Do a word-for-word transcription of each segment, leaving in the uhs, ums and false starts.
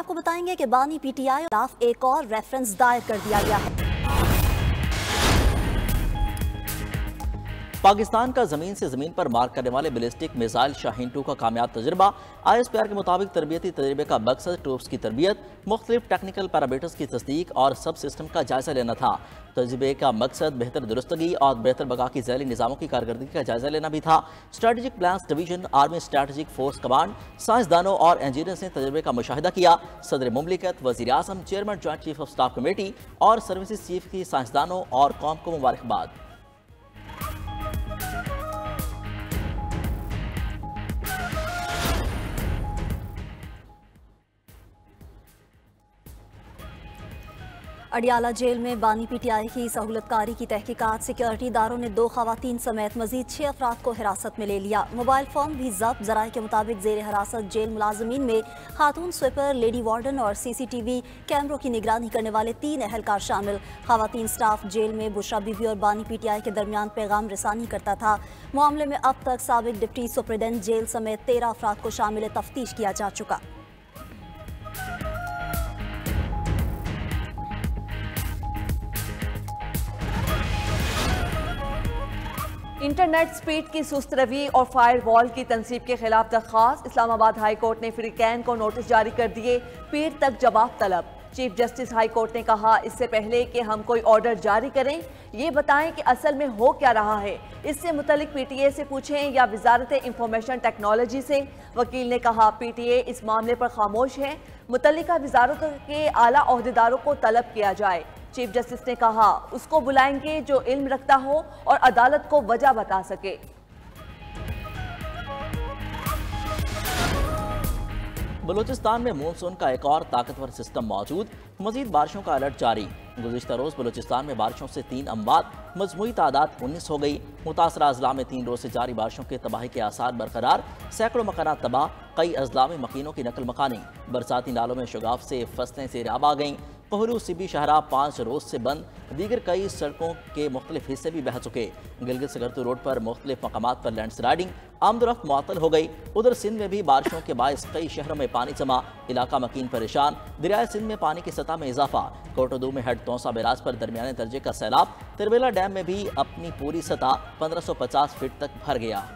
आपको बताएंगे कि बानी पीटीआई खिलाफ एक और रेफरेंस दायर कर दिया गया है। पाकिस्तान का ज़मीन से ज़मीन पर मार करने वाले बैलिस्टिक मिसाइल शाहीन टू का कामयाब तजर्बा। आईएसपीआर के मुताबिक तरबियती तजर्बे का मकसद ट्रूप्स की तरबियत, मुख्तलिफ टेक्निकल पैरामीटर्स की तस्दीक और सब सिस्टम का जायज़ा लेना था। तजर्बे का मकसद बेहतर दुरुस्तगी और बेहतर बगा की जैली निज़ामों की कारकर्दगी का जायज़ा लेना भी था। Strategic plans division, army strategic force command, साइंसदानों और इंजीनियर्स ने तजर्बे का मुशाहिदा किया। सदर मुमलिकत, वज़ीर आज़म, chairman joint chief of staff committee और सर्विसेज चीफ की साइंसदानों और कौम को मुबारकबाद। अडियाला जेल में बानी पीटीआई की सहूलतकारी की तहकीकात, सिक्योरिटी इदारों ने दो खवातीन समेत मजीद छः अफराद को हिरासत में ले लिया। मोबाइल फोन भी जब्त। जराये के मुताबिक जेर हिरासत जेल मुलाजमीन में खातून स्वीपर, लेडी वार्डन और सीसीटीवी कैमरों की निगरानी करने वाले तीन एहलकार शामिल। खवातीन स्टाफ जेल में बुशरा बीबी और बानी पीटीआई के दरमियान पैगाम रसानी करता था। मामले में अब तक साबिक डिप्टी सुप्रिटेंडेंट जेल समेत तेरह अफराद को शामिल तफ्तीश किया जा चुका। इंटरनेट स्पीड की सुस्त रवी और फायरवॉल की तनसीब के खिलाफ दरख्वास्त। इस्लामाबाद हाई कोर्ट ने फ्री कैन को नोटिस जारी कर दिए, पीर तक जवाब तलब। चीफ जस्टिस हाई कोर्ट ने कहा, इससे पहले कि हम कोई ऑर्डर जारी करें, ये बताएं कि असल में हो क्या रहा है। इससे मुतलिक पीटीए से पूछें या वजारत इंफॉर्मेशन टेक्नोलॉजी से। वकील ने कहा, पीटीए इस मामले पर खामोश है, मुतलिका वजारत के आला ओहदेदारों को तलब किया जाए। चीफ जस्टिस ने कहा, उसको बुलाएंगे जो इल्म रखता हो और अदालत को वजह बता सके। बलूचिस्तान में मॉनसून का एक और ताकतवर सिस्टम मौजूद, मजीद बारिशों का अलर्ट जारी। गुज़िश्ता रोज़ बलूचिस्तान में बारिशों से तीन अमवात, मजमूई तादाद उन्नीस हो गई। मुतासरा अजला में तीन रोज़ से जारी बारिशों के तबाही के आसार बरकरार, सैकड़ों मकाना तबाह, कई अजला में मकीनों की नकल मकानी। बरसाती नालों में शगाफ से फसलें सैराब आ गईं। कोहरू सिबी शहरा पाँच रोज़ से बंद। दीगर कई सड़कों के मुख्तलिफ हिस्से भी बह चुके। गिलगित सकरतू रोड पर मुख्तलिफ मकामात पर लैंड स्लाइडिंग, आमदरफ्त मुअत्तल हो गई। उधर सिंध में भी बारिशों के बायस कई शहरों में पानी जमा, इलाका मकीन परेशान। दरियाए सिंध में पानी की सतह में इजाफा। कोटोदू में हेड तौसा बैराज पर दरमियाने दर्जे का सैलाब। तिरबेला डैम में भी अपनी पूरी सतह पंद्रह सौ पचास फीट तक भर गया।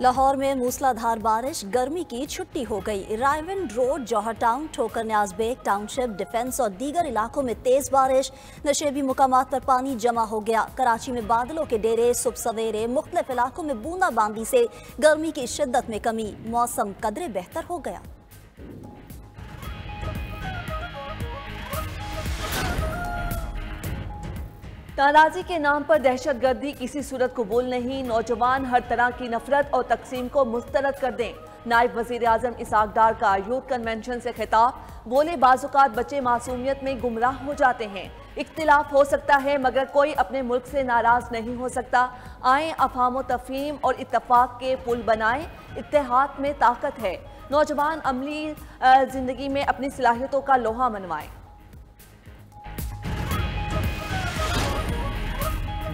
लाहौर में मूसलाधार बारिश, गर्मी की छुट्टी हो गई। रायवन रोड, जौहर टाउन, ठोकर न्याज बेग टाउनशिप, डिफेंस और दीगर इलाकों में तेज़ बारिश। नशेबी मुकामात पर पानी जमा हो गया। कराची में बादलों के डेरे, सुबह सवेरे मुख्तलिफ इलाकों में बूंदाबांदी से गर्मी की शिद्दत में कमी। मौसम कदरे बेहतर हो गया। नाराज़ी के नाम पर दहशतगर्दी किसी सूरत कबूल नहीं। नौजवान हर तरह की नफरत और तकसीम को मुस्तरद कर दें। नायब वज़ीर आज़म इसहाक़ डार का यूथ कन्वेंशन से खिताब। बोले, बाज़ुकात बच्चे मासूमियत में गुमराह हो जाते हैं। इख्तिलाफ हो सकता है मगर कोई अपने मुल्क से नाराज़ नहीं हो सकता। आएँ अफ़हाम व तफ़हीम और इत्तेफाक के पुल बनाएँ, इत्तेहाद में ताकत है। नौजवान अमली ज़िंदगी में अपनी सलाहियतों का लोहा मनवाएँ।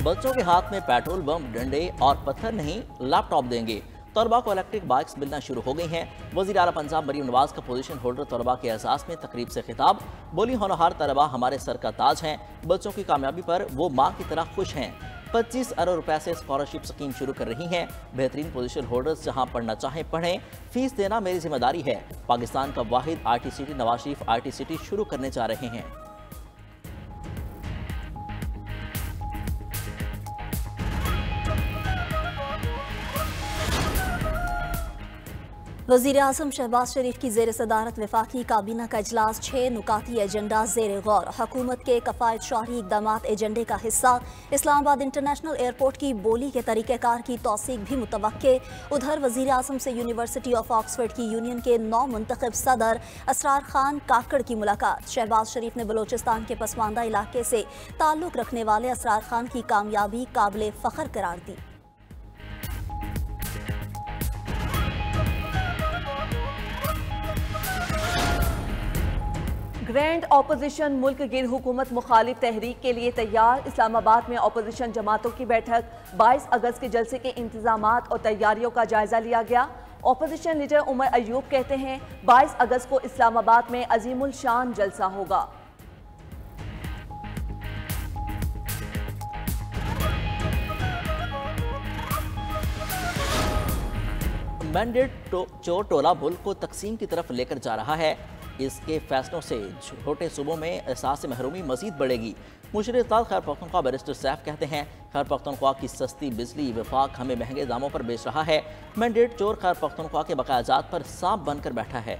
बच्चों के हाथ में पेट्रोल बम, डंडे और पत्थर नहीं, लैपटॉप देंगे। तलबा को इलेक्ट्रिक बाइक्स मिलना शुरू हो गई हैं। वज़ीर आला पंजाब मरीम नवाज का पोजीशन होल्डर तलबा के एहसास में तकरीब से खिताब। बोली, होनहार तलबा हमारे सर का ताज हैं। बच्चों की कामयाबी पर वो माँ की तरह खुश हैं। पच्चीस अरब रुपए से स्कॉलरशिप स्कीम शुरू कर रही हैं। बेहतरीन पोजीशन होल्डर्स जहां पढ़ना चाहें पढ़ें, फीस देना मेरी जिम्मेदारी है। पाकिस्तान का वाहिद आरटीसीटी नवाज शरीफ आरटीसीटी शुरू करने जा रहे हैं। वज़ीर आज़म शहबाज शरीफ की ज़ेर सदारत वफाकी काबीना का इजलास, छः नुकाती एजेंडा ज़ेर गौर। हकूमत के कफ़ायत शाही इकदामात एजेंडे का हिस्सा। इस्लामाबाद इंटरनेशनल एयरपोर्ट की बोली के तरीक़ेकार की तौसीक भी मुतवक्के। उधर वज़ीर आज़म से यूनिवर्सिटी ऑफ ऑक्सफर्ड की यूनियन के नौ मुंतखब सदर असरार खान काकड़ की मुलाकात। शहबाज शरीफ ने बलोचिस्तान के पसमानदा इलाके से ताल्लुक़ रखने वाले असरार खान की कामयाबी काबिल फ़ख्र करार दी। ग्रैंड अपोजिशन मुल्क गिर हुकूमत मुखालिफ तहरीक के लिए तैयार। इस्लामाबाद में अपोजिशन जमातों की बैठक। बाईस अगस्त के जलसे के इंतजामात और तैयारियों का जायजा लिया गया। अपोजिशन लीडर उमर अयूब कहते हैं बाईस अगस्त को इस्लामाबाद में अजीमुल शान जलसा होगा। मैंडेट चोर टोला मुल्क को तकसीम की तरफ लेकर जा रहा है। इसके फैसलों से छोटे सूबों में एहसास महरूमी मजीद बढ़ेगी। मुशीर खैबर पख्तूनख्वा बैरिस्टर सैफ कहते हैं खैबर पख्तूनख्वा की सस्ती बिजली विफाक हमें महंगे दामों पर बेच रहा है। मैंडेट चोर खैबर पख्तूनख्वा के बकायाजात पर सांप बनकर बैठा है।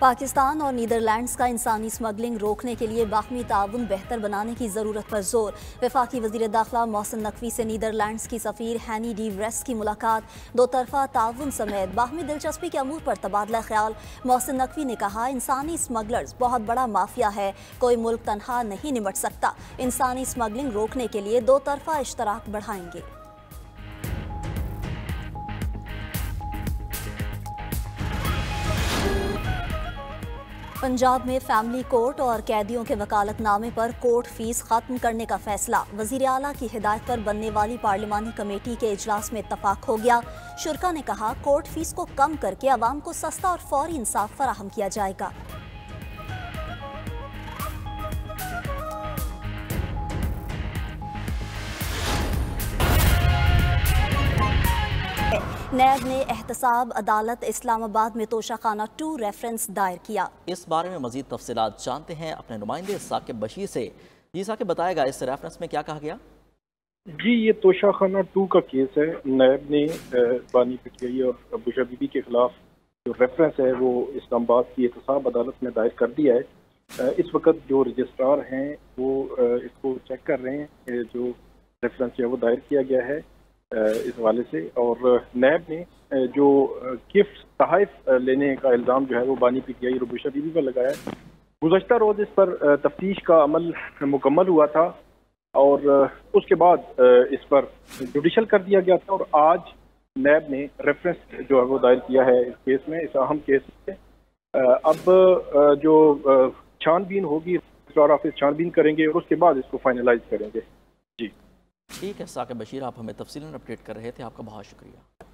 पाकिस्तान और नीदरलैंड्स का इंसानी स्मगलिंग रोकने के लिए बाहमी ताउन बेहतर बनाने की ज़रूरत पर जोर। वफाकी वज़ीर दाखिला मोहसिन नकवी से नीदरलैंड्स की सफ़ीर हैनी डी व्रीस की मुलाकात। दो तरफ़ा ताउन समेत बाहमी दिलचस्पी के अमूर पर तबादला ख्याल। मोहसिन नकवी ने कहा इंसानी स्मगलर्स बहुत बड़ा माफिया है, कोई मुल्क तनहा नहीं निमट सकता। इंसानी स्मगलिंग रोकने के लिए दो तरफ़ा इश्तराक बढ़ाएंगे। पंजाब में फैमिली कोर्ट और कैदियों के वकालतनामे पर कोर्ट फीस खत्म करने का फैसला। वज़ीर आला की हिदायत पर बनने वाली पार्लिमानी कमेटी के इजलास में इत्तफाक हो गया। शुरा ने कहा कोर्ट फीस को कम करके आवाम को सस्ता और फौरी इंसाफ फराहम किया जाएगा। नैब ने एहतसाब अदालत इस्लामाबाद में तोशाखाना टू रेफरेंस दायर किया। इस बारे में मजीद तफसीलात जानते हैं अपने नुमाइंदे साकिब बशीर से। जी साकिब बताएगा इस रेफरेंस में क्या कहा गया। जी ये तोशाखाना टू का केस है। नैब ने बानी पीटीआई और बुशरा बीबी के खिलाफ जो रेफरेंस है वो इस्लामाबाद की एहतसाब अदालत में दायर कर दिया है। इस वक्त जो रजिस्ट्रार हैं वो इसको चेक कर रहे हैं, जो रेफरेंस है वो दायर किया गया है इस हवाले से। और नैब ने जो गिफ्ट तहफ लेने का इल्ज़ाम जो है वो बानी पीटीआई रुबिशा बीबी पर लगाया है। गुज़श्ता रोज़ इस पर तफ्तीश का अमल मुकम्मल हुआ था और उसके बाद इस पर जुडिशल कर दिया गया था और आज नैब ने रेफरेंस जो है वो दायर किया है इस केस में, इस अहम केस में। अब जो छानबीन होगी रजिस्ट्रार ऑफिस छानबीन करेंगे और उसके बाद इसको फाइनलाइज करेंगे। जी ठीक है साकिब बशीर, आप हमें तफसीलन अपडेट कर रहे थे, आपका बहुत शुक्रिया।